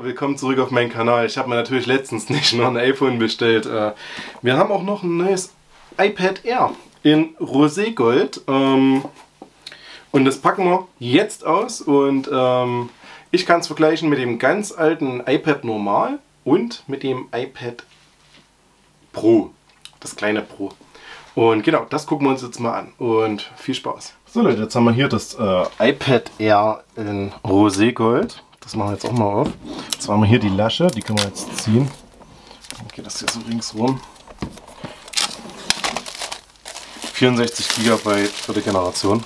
Hallo, willkommen zurück auf meinen Kanal. Ich habe mir natürlich letztens nicht noch ein iPhone bestellt. Wir haben auch noch ein neues iPad Air in Roségold. Und das packen wir jetzt aus. Und ich kann es vergleichen mit dem ganz alten iPad Normal und mit dem iPad Pro. Das kleine Pro. Und genau, das gucken wir uns jetzt mal an. Und viel Spaß. So Leute, jetzt haben wir hier das iPad Air in Roségold. Das machen wir jetzt auch mal auf. Jetzt haben wir hier die Lasche, die können wir jetzt ziehen. Dann geht das hier so ringsrum. 64 GB dritte Generation.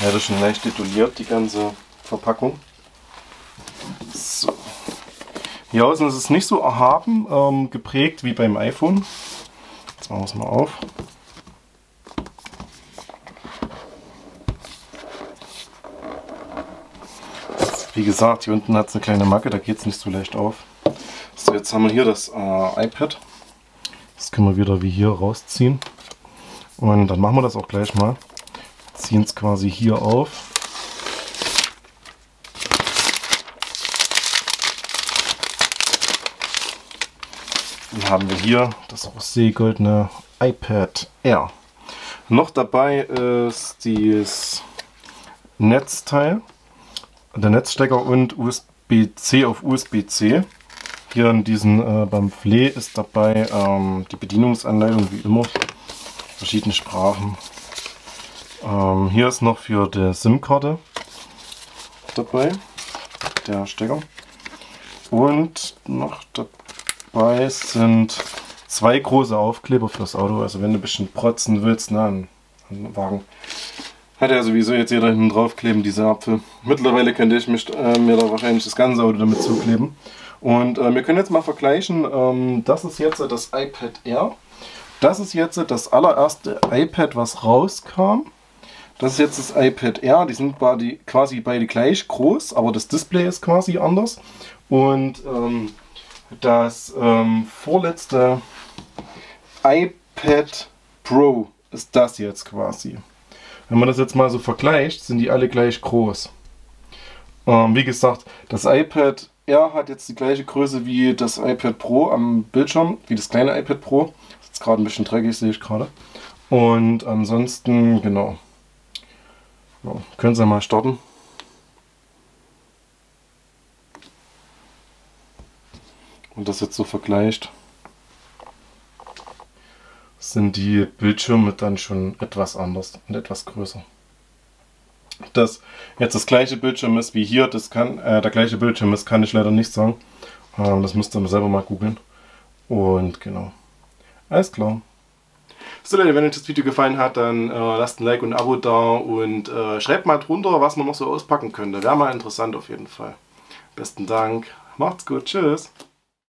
Ja, das ist schon leicht detoniert, die ganze Verpackung. So. Hier außen ist es nicht so erhaben geprägt wie beim iPhone. Jetzt machen wir es mal auf. Wie gesagt, hier unten hat es eine kleine Macke, da geht es nicht so leicht auf. So, jetzt haben wir hier das iPad. Das können wir wieder wie hier rausziehen. Und dann machen wir das auch gleich mal. Ziehen es quasi hier auf. Dann haben wir hier das roségoldene iPad Air. Noch dabei ist dieses Netzteil. Der Netzstecker und USB-C auf USB-C. Hier in diesem Pamphlet ist dabei die Bedienungsanleitung, wie immer, verschiedene Sprachen. Hier ist noch für die SIM-Karte dabei, der Stecker. Und noch dabei sind zwei große Aufkleber für das Auto. Also wenn du ein bisschen protzen willst, ne, an den Wagen. Hat ja sowieso jetzt jeder hinten drauf kleben, diese Apfel. Mittlerweile könnte ich mir da wahrscheinlich das ganze Auto damit zukleben. Und wir können jetzt mal vergleichen, das ist jetzt das iPad Air. Das ist jetzt das allererste iPad, was rauskam. Das ist jetzt das iPad Air. Die sind quasi beide gleich groß, aber das Display ist quasi anders. Und das vorletzte iPad Pro ist das jetzt quasi. Wenn man das jetzt mal so vergleicht, sind die alle gleich groß. Wie gesagt, das iPad Air hat jetzt die gleiche Größe wie das iPad Pro am Bildschirm, wie das kleine iPad Pro. Das ist gerade ein bisschen dreckig, sehe ich gerade. Und ansonsten, genau. Ja, können Sie mal starten. Und das jetzt so vergleicht, sind die Bildschirme dann schon etwas anders und etwas größer. Dass jetzt das gleiche Bildschirm ist wie hier, das kann der gleiche Bildschirm ist, kann ich leider nicht sagen. Das müsst ihr selber mal googeln. Und genau. Alles klar. So Leute, wenn euch das Video gefallen hat, dann lasst ein Like und ein Abo da und schreibt mal drunter, was man noch so auspacken könnte. Wäre mal interessant auf jeden Fall. Besten Dank. Macht's gut. Tschüss.